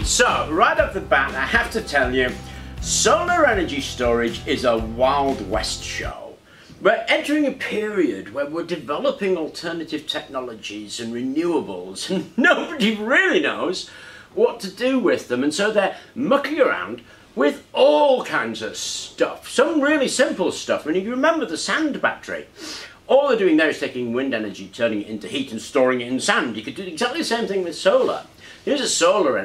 fine. So right off the bat, I have to tell you, solar energy storage is a Wild West show. We're entering a period where we're developing alternative technologies and renewables, and nobody really knows what to do with them, and so they're mucking around with all kinds of stuff. Some really simple stuff. I mean, if you remember the sand battery, all they're doing there is taking wind energy, turning it into heat and storing it in sand. You could do exactly the same thing with solar. Here's a solar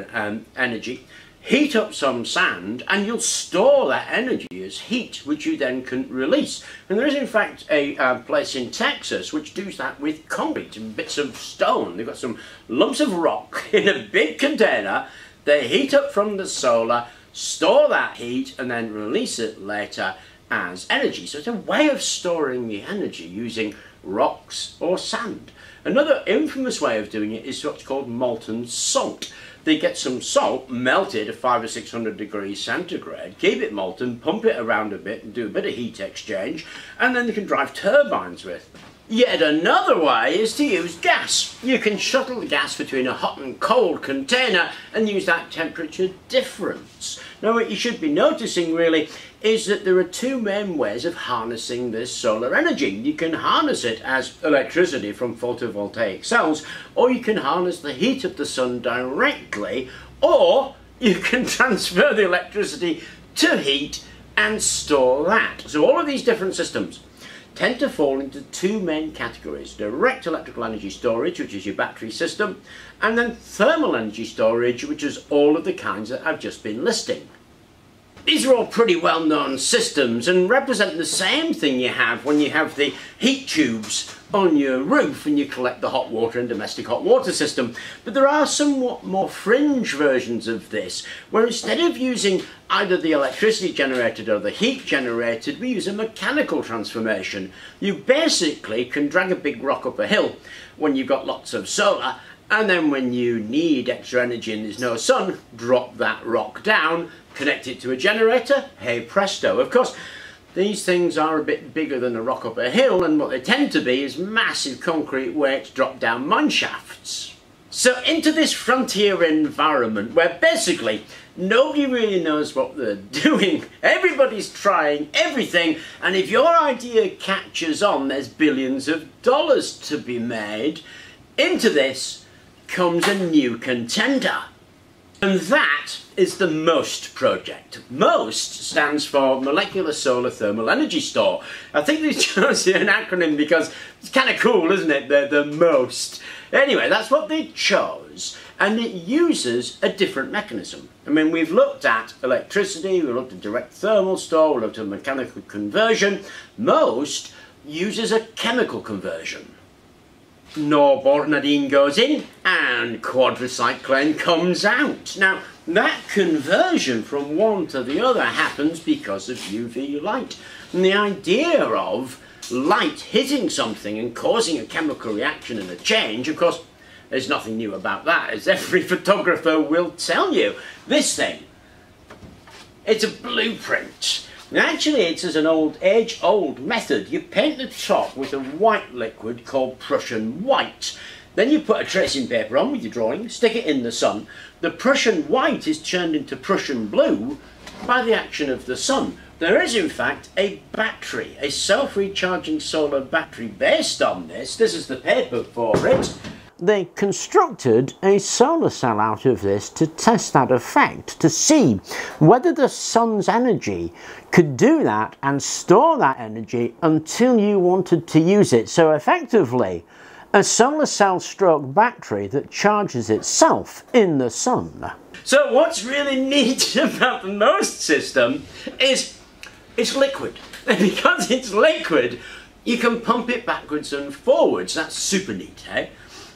energy, heat up some sand, and you'll store that energy as heat, which you then can release. And there is in fact a place in Texas which does that with concrete and bits of stone. They've got some lumps of rock in a big container, they heat up from the solar, store that heat, and then release it later as energy. So it's a way of storing the energy using rocks or sand. Another infamous way of doing it is what's called molten salt. They get some salt melted at 500 or 600 degrees centigrade, keep it molten, pump it around a bit and do a bit of heat exchange, and then they can drive turbines with them. Yet another way is to use gas. You can shuttle the gas between a hot and cold container and use that temperature difference. Now what you should be noticing really is that there are two main ways of harnessing this solar energy. You can harness it as electricity from photovoltaic cells, or you can harness the heat of the sun directly, or you can transfer the electricity to heat and store that. So all of these different systems tend to fall into two main categories: direct electrical energy storage, which is your battery system, and then thermal energy storage, which is all of the kinds that I've just been listing. These are all pretty well-known systems and represent the same thing you have when you have the heat tubes on your roof and you collect the hot water in domestic hot water system. But there are somewhat more fringe versions of this, where instead of using either the electricity generated or the heat generated, we use a mechanical transformation. You basically can drag a big rock up a hill when you've got lots of solar, and then when you need extra energy and there's no sun, drop that rock down, connect it to a generator, hey presto. Of course, these things are a bit bigger than a rock up a hill, and what they tend to be is massive concrete weights dropped down mine shafts. So into this frontier environment where basically nobody really knows what they're doing. Everybody's trying everything, and if your idea catches on, there's billions of dollars to be made. Into this comes a new contender, and that is the MOST project. MOST stands for Molecular Solar Thermal Energy Store. I think they chose an acronym because it's kind of cool, isn't it? They're the MOST. Anyway, that's what they chose, and it uses a different mechanism. I mean, we've looked at electricity, we've looked at direct thermal store, we've looked at mechanical conversion. MOST uses a chemical conversion. Norbornadiene goes in and quadricyclane comes out. Now that conversion from one to the other happens because of UV light, and the idea of light hitting something and causing a chemical reaction and a change, of course there's nothing new about that, as every photographer will tell you. This thing, it's a blueprint. Actually, it's an age-old method. You paint the top with a white liquid called Prussian white. Then you put a tracing paper on with your drawing, stick it in the sun. The Prussian white is turned into Prussian blue by the action of the sun. There is, in fact, a battery, a self-recharging solar battery based on this. This is the paper for it. They constructed a solar cell out of this to test that effect, to see whether the sun's energy could do that and store that energy until you wanted to use it. So effectively, a solar cell stroke battery that charges itself in the sun. So what's really neat about the MOST system is it's liquid. And because it's liquid, you can pump it backwards and forwards. That's super neat, eh?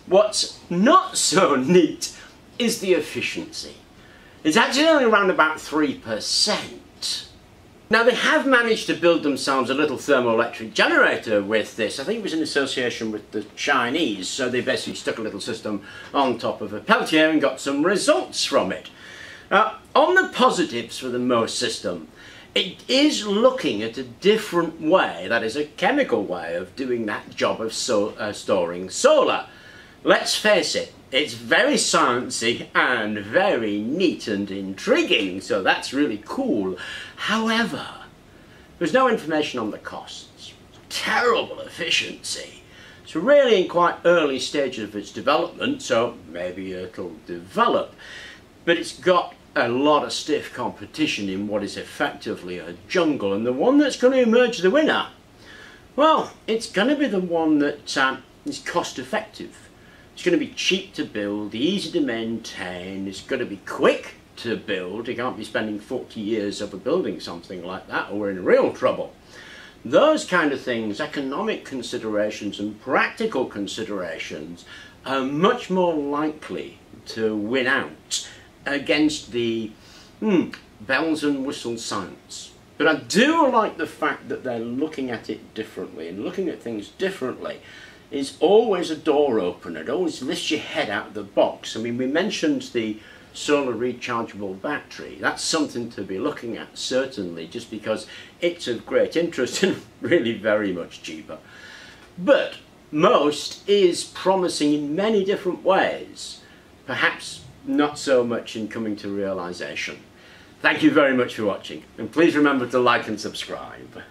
What's not so neat is the efficiency. It's actually only around about 3%. Now they have managed to build themselves a little thermoelectric generator with this. I think it was in association with the Chinese, so they basically stuck a little system on top of a peltier and got some results from it. Now, on the positives for the MOST system, it is looking at a different way, that is a chemical way of doing that job of storing solar. Let's face it, It's very sciencey and very neat and intriguing, so that's really cool. However, there's no information on the costs. Terrible efficiency. It's really in quite early stages of its development, so maybe it'll develop. But it's got a lot of stiff competition in what is effectively a jungle, and the one that's going to emerge the winner, well, it's going to be the one that is cost effective. It's going to be cheap to build, easy to maintain, it's going to be quick to build. You can't be spending 40 years over building something like that or we're in real trouble. Those kind of things, economic considerations and practical considerations, are much more likely to win out against the bells and whistles science. But I do like the fact that they're looking at it differently, and looking at things differently is always a door opener. It always lifts your head out of the box. I mean, we mentioned the solar rechargeable battery. That's something to be looking at, certainly, just because it's of great interest and really very much cheaper. But most is promising in many different ways, perhaps not so much in coming to realization. Thank you very much for watching, and please remember to like and subscribe.